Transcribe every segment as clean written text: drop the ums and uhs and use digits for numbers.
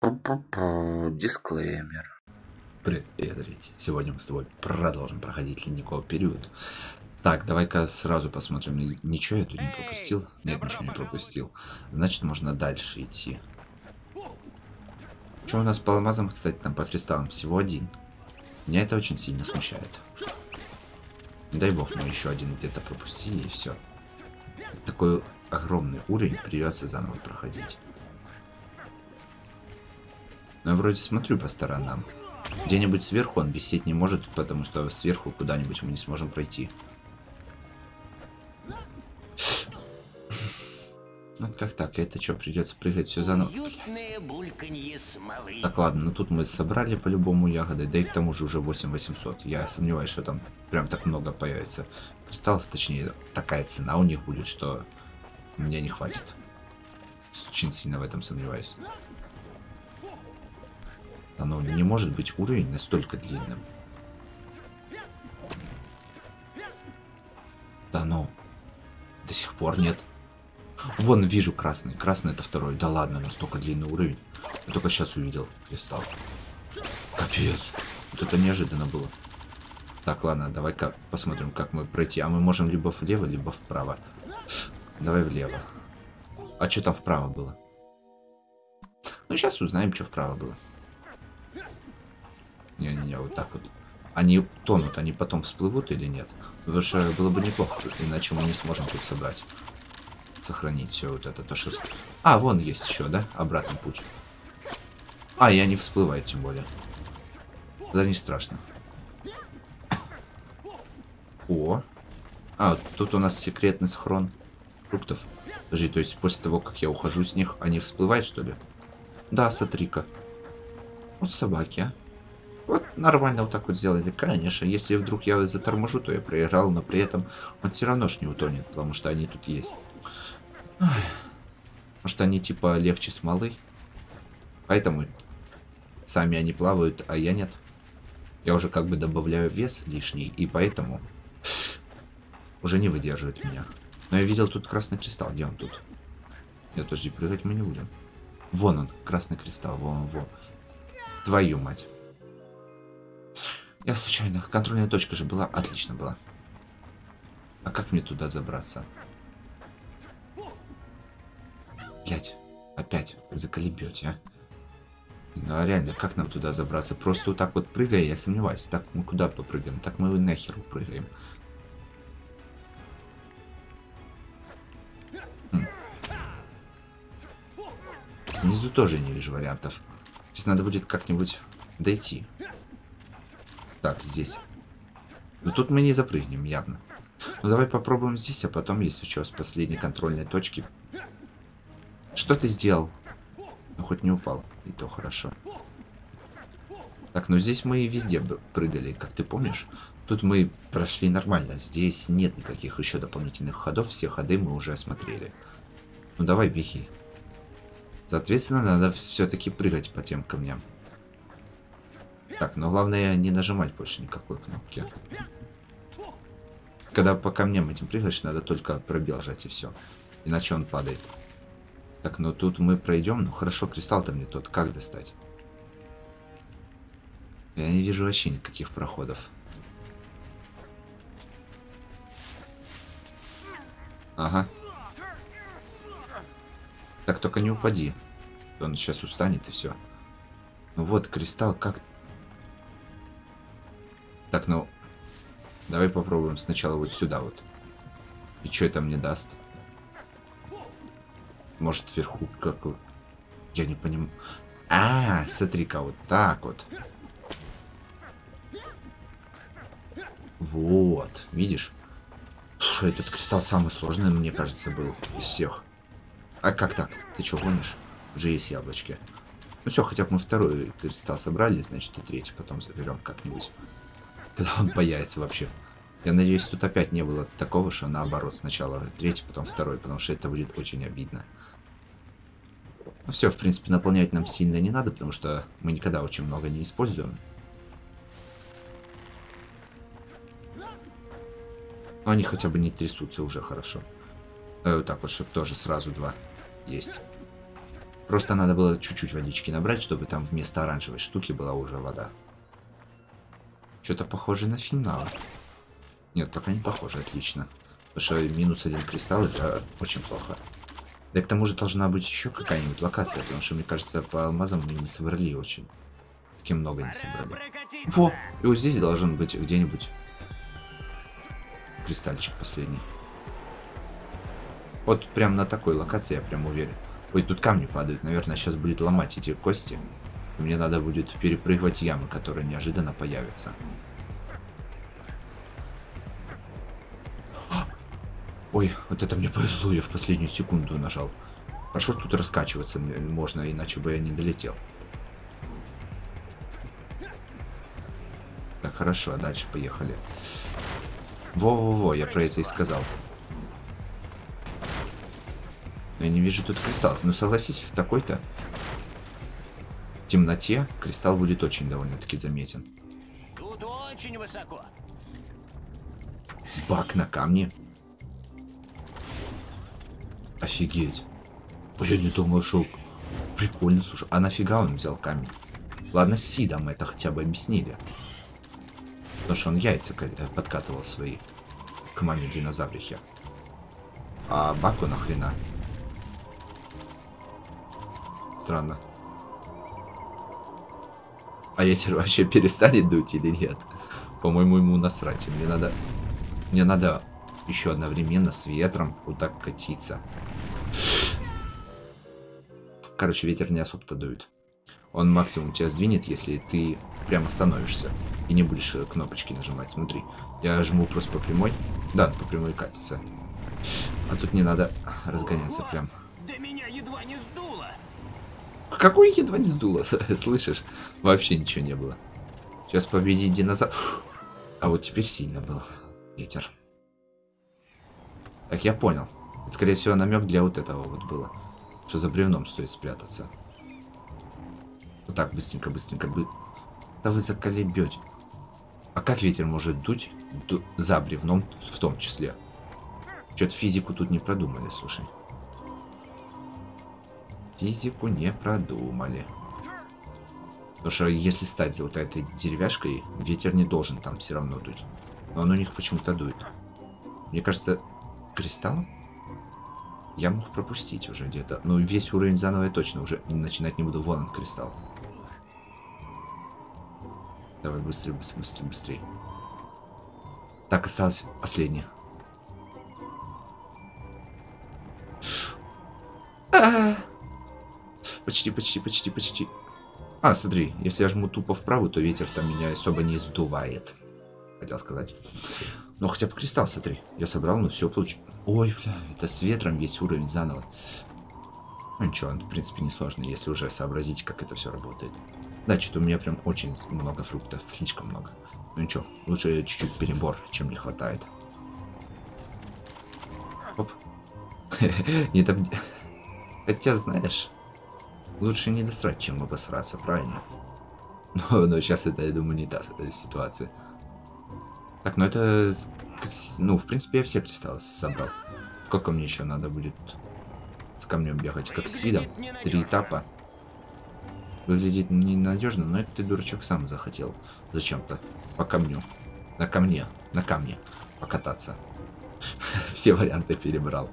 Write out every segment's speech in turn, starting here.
Дисклеймер. Привет, Рити. Сегодня мы с тобой продолжим проходить ледниковый период. Так, давай-ка сразу посмотрим. Ничего я тут не пропустил? Нет, ничего не пропустил. Значит, можно дальше идти. Что у нас по алмазам, кстати, там по кристаллам? Всего один. Меня это очень сильно смущает. Не дай бог, мы еще один где-то пропустили, и все. Такой огромный уровень придется заново проходить. Но я вроде смотрю по сторонам. Где-нибудь сверху он висеть не может, потому что сверху куда-нибудь мы не сможем пройти. Вот как так? Это что, придется прыгать все заново? Так, ладно, ну тут мы собрали по-любому ягоды, да и к тому же уже 8800. Я сомневаюсь, что там прям так много появится кристаллов, точнее, такая цена у них будет, что мне не хватит. Очень сильно в этом сомневаюсь. Оно не может быть уровень настолько длинным. Да ну, до сих пор нет. Вон, вижу красный. Красный это второй. Да ладно, настолько длинный уровень. Я только сейчас увидел кристалл. Капец. Вот это неожиданно было. Так, ладно, давай-ка посмотрим, как мы пройти. А мы можем либо влево, либо вправо. Давай влево. А что там вправо было? Ну, сейчас узнаем, что вправо было. Не-не-не, вот так вот. Они тонут, они потом всплывут или нет? Потому что было бы неплохо, иначе мы не сможем тут собрать. Сохранить все вот это. То, что... А, вон есть еще, да? Обратный путь. А, и они всплывают, тем более. Да не страшно. О! А, вот тут у нас секретный схрон фруктов. Подожди, то есть после того, как я ухожу с них, они всплывают, что ли? Да, смотри-ка. Вот собаки, а. Вот нормально вот так вот сделали. Конечно, если вдруг я заторможу, то я проиграл, но при этом он все равно ж не утонет, потому что они тут есть. Ой. Может, они типа легче смолы? Поэтому сами они плавают, а я нет. Я уже как бы добавляю вес лишний, и поэтому уже не выдерживает меня. Но я видел тут красный кристалл. Где он тут? Нет, подожди, прыгать мы не будем. Вон он, красный кристалл. Вон, вон. Твою мать. Я случайно. Контрольная точка же была. Отлично была. А как мне туда забраться? Блять. Опять заколебете, а? Ну, а реально, как нам туда забраться? Просто вот так вот прыгая, я сомневаюсь. Так мы куда попрыгаем? Так мы нахер упрыгаем. Снизу тоже не вижу вариантов. Сейчас надо будет как-нибудь дойти. Так, здесь. Но тут мы не запрыгнем, явно. Ну, давай попробуем здесь, а потом, если что, с последней контрольной точки. Что ты сделал? Ну, хоть не упал. И то хорошо. Так, ну здесь мы и везде прыгали, как ты помнишь. Тут мы прошли нормально. Здесь нет никаких еще дополнительных ходов. Все ходы мы уже осмотрели. Ну, давай, беги. Соответственно, надо все-таки прыгать по тем камням. Так, но главное не нажимать больше никакой кнопки. Когда по камням этим прыгаешь, надо только пробел жать и все. Иначе он падает. Так, ну тут мы пройдем. Ну хорошо, кристалл-то мне тот. Как достать? Я не вижу вообще никаких проходов. Ага. Так, только не упади. Он сейчас устанет и все. Ну вот, кристалл как-то. Так, ну, давай попробуем сначала вот сюда вот. И что это мне даст? Может, вверху какую? Я не понимаю. А, смотри-ка, вот так вот. Вот, видишь? Слушай, этот кристалл самый сложный, мне кажется, был из всех. А как так? Ты что, гонишь? Уже есть яблочки. Ну все, хотя бы мы второй кристалл собрали, значит, и третий потом заберем как-нибудь. Когда он появится вообще. Я надеюсь, тут опять не было такого, что наоборот. Сначала третий, потом второй. Потому что это будет очень обидно. Ну все, в принципе, наполнять нам сильно не надо. Потому что мы никогда очень много не используем. Но они хотя бы не трясутся, уже хорошо. Вот так вот, чтобы тоже сразу два есть. Просто надо было чуть-чуть водички набрать, чтобы там вместо оранжевой штуки была уже вода. Что-то похоже на финал. Нет, пока не похоже, отлично. Потому что -1 кристалл это очень плохо. Да и к тому же должна быть еще какая-нибудь локация, потому что, мне кажется, по алмазам мы не собрали очень. Таки много не собрали. Во! И вот здесь должен быть где-нибудь кристальчик последний. Вот прям на такой локации я прям уверен. Ой, тут камни падают. Наверное, сейчас будет ломать эти кости. И мне надо будет перепрыгивать ямы, которые неожиданно появятся. Ой, вот это мне повезло, я в последнюю секунду нажал. Хорошо, тут раскачиваться можно, иначе бы я не долетел. Так, хорошо, дальше поехали. Во-во-во, я про это и сказал. Но я не вижу тут кристаллов. Ну, согласись, в такой-то темноте кристалл будет очень довольно-таки заметен. Тут очень высоко. Бак на камне. Офигеть. Я не думал, что... Прикольно, слушай. А нафига он взял камень? Ладно, Сидом это хотя бы объяснили. Потому что он яйца подкатывал свои к маме динозаврихе. А Баку нахрена? Странно. А ветер вообще перестанет дуть или нет? По-моему, ему насрать. Мне надо... еще одновременно с ветром вот так катиться. Короче, ветер не особо-то дует. Он максимум тебя сдвинет, если ты прямо становишься и не будешь кнопочки нажимать. Смотри, я жму просто по прямой. Да, по прямой катится. А тут не надо разгоняться прям. Да меня едва не сдуло. Какой едва не сдуло? Слышишь? Вообще ничего не было. Сейчас победить динозавр. А вот теперь сильно был ветер. Так, я понял. Это, скорее всего, намек для вот этого вот было. Что за бревном стоит спрятаться. Вот так, быстренько, быстренько. Да вы заколебете. А как ветер может дуть за бревном в том числе? Что-то физику тут не продумали, слушай. Физику не продумали. Потому что если стать за вот этой деревяшкой, ветер не должен там все равно дуть. Но он у них почему-то дует. Мне кажется... Кристалл? Я мог пропустить уже где-то. Но весь уровень заново я точно уже начинать не буду. Вон он, кристалл. Давай быстрее, быстрее, быстрее, быстрее. Так, осталось последнее. Почти, почти, почти, почти. А, смотри, если я жму тупо вправо, то ветер там меня особо не сдувает. Хотел сказать. Ну, хотя бы кристалл, смотри. Я собрал, но все получил. Ой, бля, это с ветром весь уровень заново. Ну, ничего, он, в принципе, несложно, если уже сообразить, как это все работает. Да, что-то у меня прям очень много фруктов, слишком много. Ну, ничего, лучше чуть-чуть перебор, чем не хватает. Оп. Не там... Хотя, знаешь, лучше не досрать, чем обосраться, правильно? Но сейчас это, я думаю, не та ситуация. Так, ну это... Как, ну, в принципе, я все кристаллы собрал. Сколько мне еще надо будет с камнем бегать? Как с Сидом. 3 этапа. Выглядит ненадежно, но это ты, дурачок, сам захотел. Зачем-то. По камню. На камне. На камне. Покататься. Все варианты перебрал.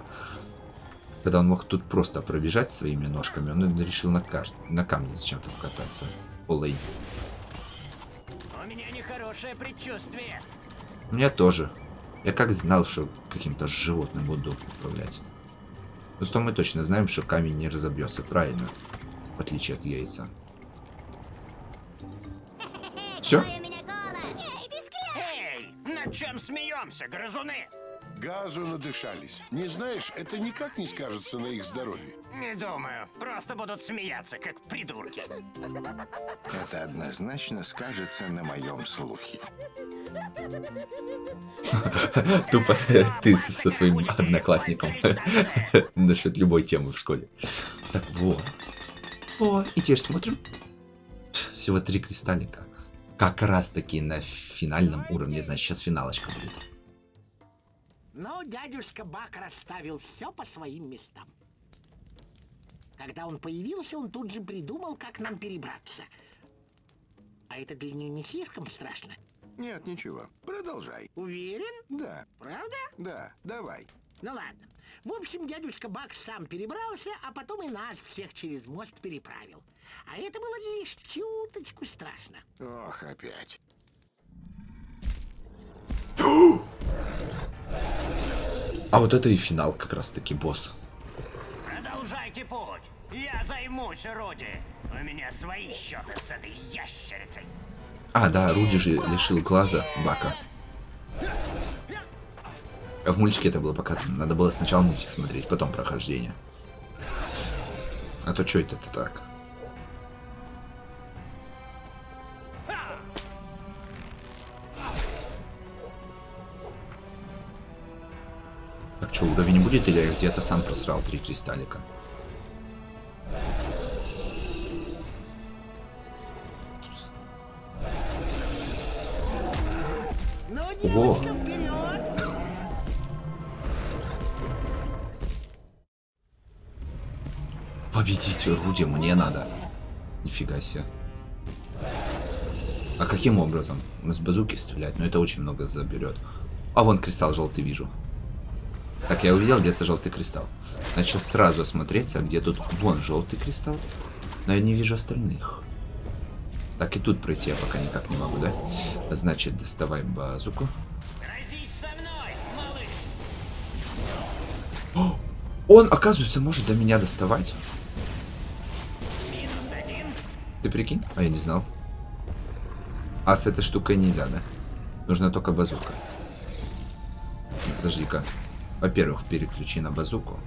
Когда он мог тут просто пробежать своими ножками, он решил на камне зачем-то покататься. Полый. У меня нехорошее предчувствие. У меня тоже. Я как знал, что каким-то животным буду управлять. Ну что мы точно знаем, что камень не разобьется, правильно? В отличие от яйца. Все? Эй, над чем смеемся, грызуны? Газу надышались. Не знаешь, это никак не скажется на их здоровье. Не думаю. Просто будут смеяться, как придурки. Это однозначно скажется на моем слухе. Тупо ты со своим одноклассником насчет любой темы в школе. Так, вот. О, и теперь смотрим. Всего 3 кристаллика. Как раз таки на финальном уровне. Значит, сейчас финалочка будет. Но дядюшка Бак расставил все по своим местам. Когда он появился, он тут же придумал, как нам перебраться. А это для нее не слишком страшно? Нет, ничего. Продолжай. Уверен? Да. Правда? Да, давай. Ну ладно. В общем, дядюшка Бак сам перебрался, а потом и нас всех через мост переправил. А это было лишь чуточку страшно. Ох, опять. А вот это и финал как раз-таки, босс. Продолжайте путь. Я займусь, Руди. У меня свои счеты с этой ящерицей. А, да, Руди же лишил глаза Бака. В мультике это было показано. Надо было сначала мультик смотреть, потом прохождение. А то что это-то так? Так что, уровень будет или я где-то сам просрал 3 кристаллика? Ого! Победить Руди мне надо. Нифига себе. А каким образом? С базуки стрелять? Но это очень много заберет. А вон кристалл желтый вижу. Так, я увидел где-то желтый кристалл. Надо сейчас сразу осмотреться, где тут. Вон желтый кристалл. Но я не вижу остальных. Так, и тут пройти я пока никак не могу, да? Значит, доставай базуку. О! Он, оказывается, может до меня доставать. Ты прикинь? А я не знал. А с этой штукой нельзя, да? Нужна только базука. Подожди-ка. Во-первых, переключи на базуку.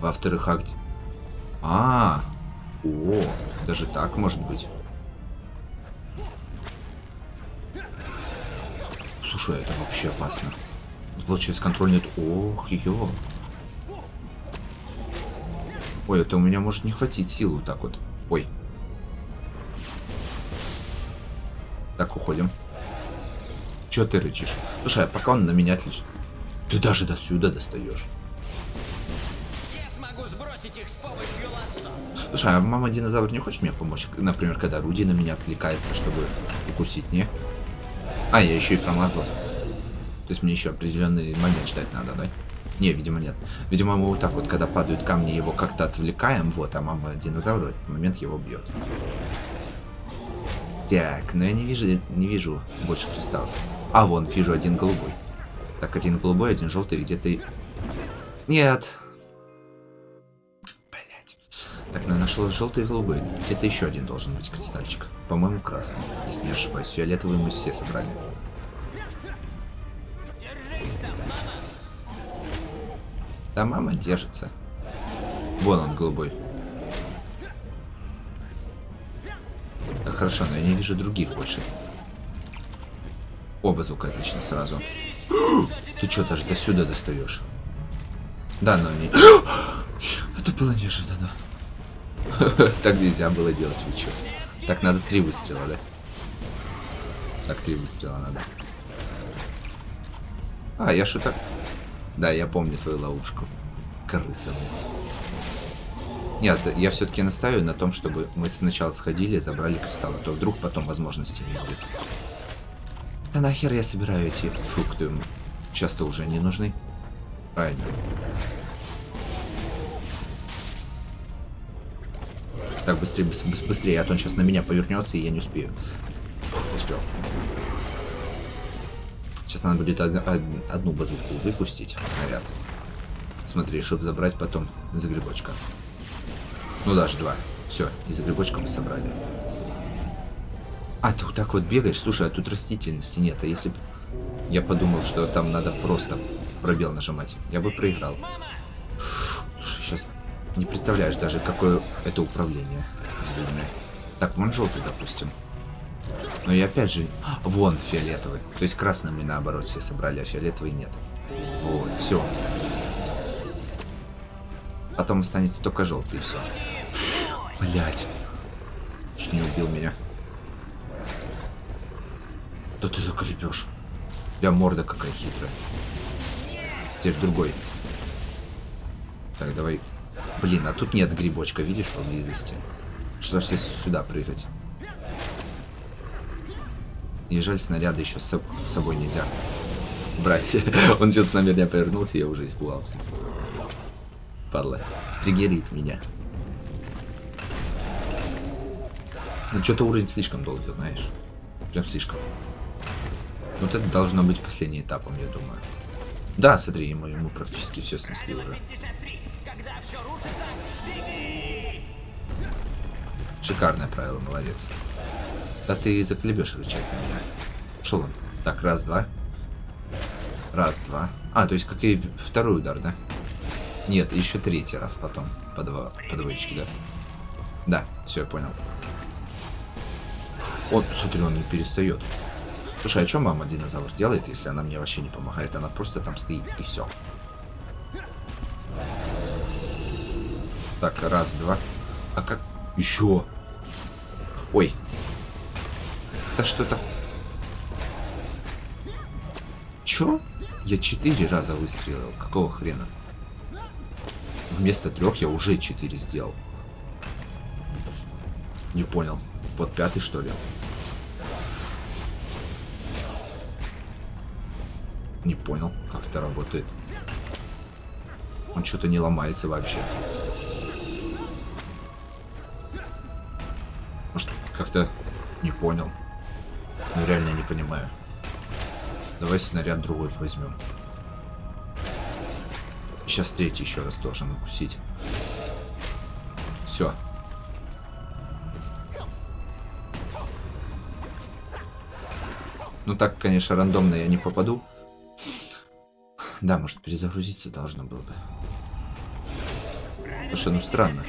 Во-вторых, акт... О, даже так может быть. Слушай, это вообще опасно. Получается, контроль нет. Ох, ё. Ой, это у меня может не хватить силы вот так вот. Ой. Так, уходим. Чё ты рычишь? Слушай, а пока он на меня отлично. Ты даже до сюда достаешь. Слушай, а мама динозавр не хочет мне помочь? Например, когда Руди на меня откликается, чтобы укусить, не? А, я еще и промазал. То есть мне еще определенный момент ждать надо, да? Не, видимо, нет. Видимо, мы вот так вот, когда падают камни, его как-то отвлекаем, вот, а мама динозавра в этот момент его бьет. Так, но я не вижу больше кристаллов. А, вон, вижу один голубой. Так, один голубой, один желтый, где ты... Нет! Блять. Так, ну я нашел желтый и голубой. Где-то еще один должен быть кристальчик. По-моему, красный. Если не ошибаюсь, фиолетовый мы все собрали. Держись там, мама. Да, мама держится. Вон он, голубой. Так, хорошо, но я не вижу других больше. Оба звука отлично сразу. Ты что, даже до сюда достаешь? Да, но не... Это было неожиданно. Так нельзя было делать, вы чё? Так, надо 3 выстрела, да? Так, 3 выстрела надо. А, я шуток. Да, я помню твою ловушку. Крыса. Нет, я все-таки настаиваю на том, чтобы мы сначала сходили, забрали кристаллы. То вдруг потом возможности не будет. Да нахер я собираю эти фрукты? Часто уже не нужны. Правильно. Так, быстрее, быстрее, быстрее. А то он сейчас на меня повернется, и я не успею. Успел. Сейчас надо будет одну базуку выпустить. Снаряд. Смотри, чтобы забрать потом из грибочка. Ну, даже 2. Все, из грибочка мы собрали. А, ты вот так вот бегаешь? Слушай, а тут растительности нет. А если бы... Я подумал, что там надо просто пробел нажимать. Я бы проиграл. Слушай, сейчас не представляешь даже, какое это управление. Зеленое. Так, вон желтый, допустим. Но я опять же... Вон фиолетовый. То есть красный мы наоборот все собрали, а фиолетовый нет. Вот, все. Потом останется только желтый, и все. Блять. Чуть не убил меня. Да ты заколебешь. Бля, морда какая хитрая. Теперь другой. Так, давай Блин, а тут нет грибочка, видишь, поблизости. Что ж сюда прыгать? И жаль, снаряды еще с собой нельзя брать. Он сейчас на меня повернулся, я уже испугался. Падла. Триггерит меня. Ну что-то уровень слишком долгий, знаешь. Прям слишком. Вот это должно быть последний этапом, я думаю. Да, смотри, ему практически все снесли уже. Шикарное правило, молодец. Да ты заклебешь рычаг на меня. Что он? Так, раз, два. Раз, два. А, то есть как и второй удар, да? Нет, еще третий раз потом. По двоечке, да? Да, все, я понял. Вот, смотри, он не перестает. Слушай, а что мама динозавр делает, если она мне вообще не помогает? Она просто там стоит и все. Так, раз, два. А как? Еще. Ой. Да что так? Чё? Я 4 раза выстрелил. Какого хрена? Вместо 3 я уже 4 сделал. Не понял. Вот 5-й, что ли? Не понял, как это работает. Он что-то не ломается вообще. Может, как-то... Не понял. Ну, реально не понимаю. Давай снаряд другой возьмем. Сейчас третий еще раз должен укусить. Все. Ну так, конечно, рандомно я не попаду. Да, может, перезагрузиться должно было бы. Слушай, ну странно.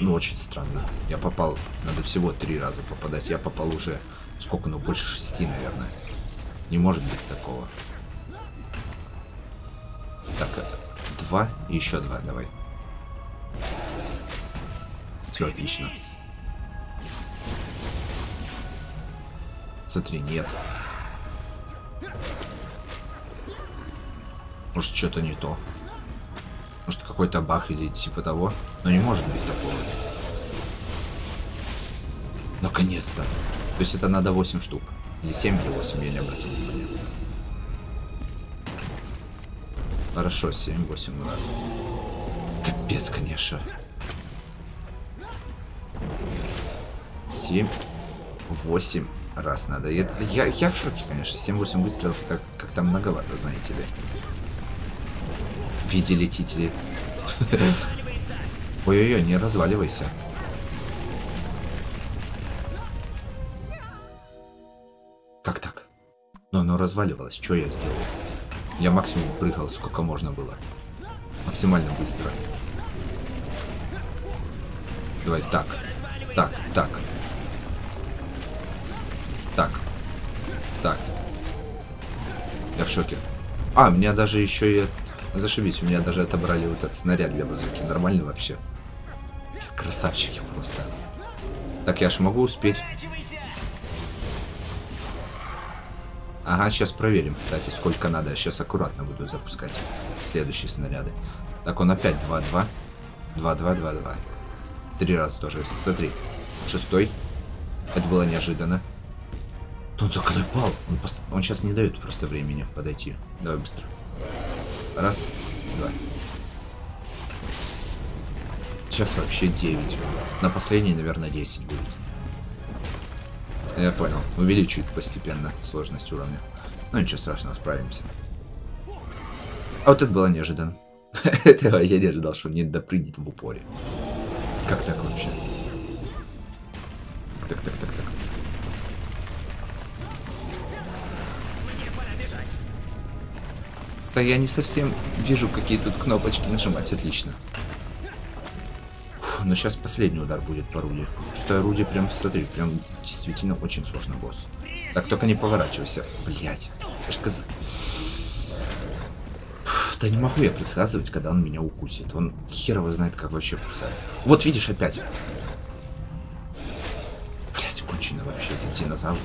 Ну, очень странно. Я попал... Надо всего 3 раза попадать. Я попал уже... Сколько? Ну, больше 6, наверное. Не может быть такого. Так, 2 и еще 2, давай. Все, отлично. Смотри, нет. Может, что-то не то. Может, какой-то бах или типа того. Но не может быть такого. Наконец-то. То есть это надо 8 штук. Или 7, или 8, я не обратил внимания. Хорошо, 7-8 раз. Капец, конечно. 7-8 раз надо. Я в шоке, конечно. 7-8 выстрелов это как-то многовато, знаете ли. В виде летителей. Ой-ой-ой, не разваливайся. Как так? Но оно разваливалось. Что я сделал? Я максимум прыгал, сколько можно было. Максимально быстро. Давай так. Так, так. Так. Так. Я в шоке. А, меня даже еще и... Зашибись, у меня даже отобрали вот этот снаряд для базуки. Нормально вообще? Красавчики просто. Так, я ж могу успеть. Ага, сейчас проверим, кстати, сколько надо. Сейчас аккуратно буду запускать следующие снаряды. Так, он опять 2-2. 2-2-2-2. 3 раза тоже. Смотри. 6-й. Это было неожиданно. Он заколебал. Он сейчас не дает просто времени подойти. Давай быстро. Раз, два. Сейчас вообще 9. На последний, наверное, 10 будет. Я понял. Увеличивает постепенно сложность уровня. Но ничего страшного, справимся. А вот это было неожиданно. Этого я не ожидал, что мне допрыгнет в упоре. Как так вообще? Так, так, так, так. Я не совсем вижу, какие тут кнопочки нажимать. Отлично. Фух, но сейчас последний удар будет по Руди. Что Руди прям, смотри, прям действительно очень сложный босс. Так, только не поворачивайся. Блять. Я же сказал... Да не могу я предсказывать, когда он меня укусит. Он хер его знает, как вообще кусает. Вот видишь, опять. Блять, кончено вообще, это динозавр.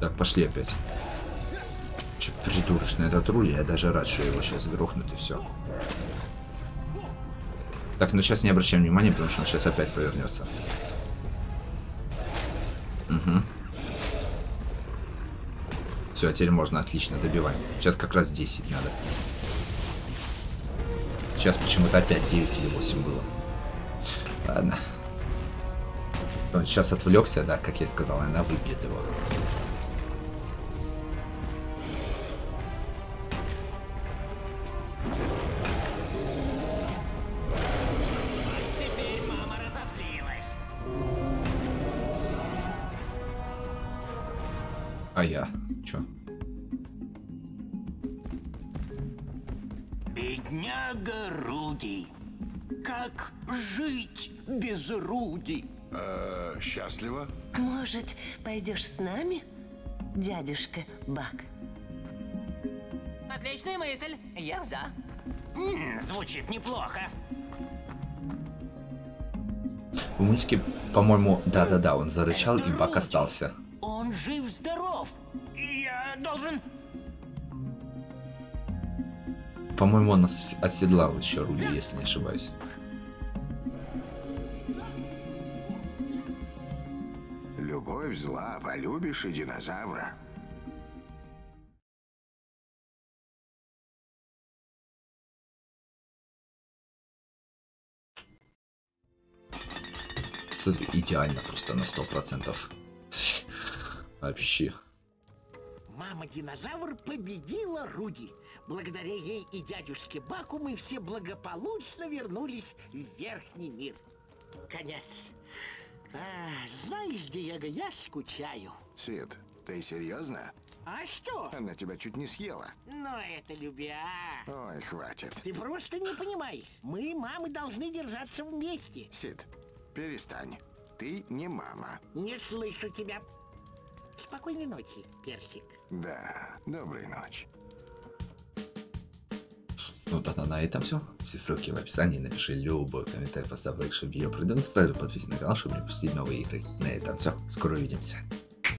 Так, пошли опять. Че придурочный этот Руди, я даже рад, что его сейчас грохнут и все. Так, ну сейчас не обращаем внимания, потому что он сейчас опять повернется. Угу. Все, а теперь можно отлично добивать. Сейчас как раз 10 надо. Сейчас почему-то опять 9 или 8 было. Ладно. Он сейчас отвлекся, да, как я и сказал, она выбьет его. А я? Чё? Бедняга Руди. Как жить без Руди? Счастливо? Может, пойдешь с нами, дядюшка Бак? Отличная мысль. Я за. Звучит неплохо. В мультике, по-моему, да-да-да, он зарычал, и Бак остался. Он жив-здоров. Я должен... По-моему, он оседлал еще Руди, если не ошибаюсь. Любовь зла, полюбишь и динозавра. Смотри, идеально просто на 100%. Вообще. Мама-динозавр победила Руди. Благодаря ей и дядюшке Баку мы все благополучно вернулись в верхний мир. Конец. Знаешь, Диего, я скучаю. Сид, ты серьезно? А что? Она тебя чуть не съела. Но это любя. Ой, хватит. Ты просто не понимаешь. Мы, мамы, должны держаться вместе. Сид, перестань. Ты не мама. Не слышу тебя. Спокойной ночи, персик. Да, доброй ночи. Ну тогда на этом все. Все ссылки в описании. Напиши любой комментарий, поставь лайк, чтобы видео продвинулось, подписывайся на канал, чтобы не пропустить новые игры. На этом все. Скоро увидимся.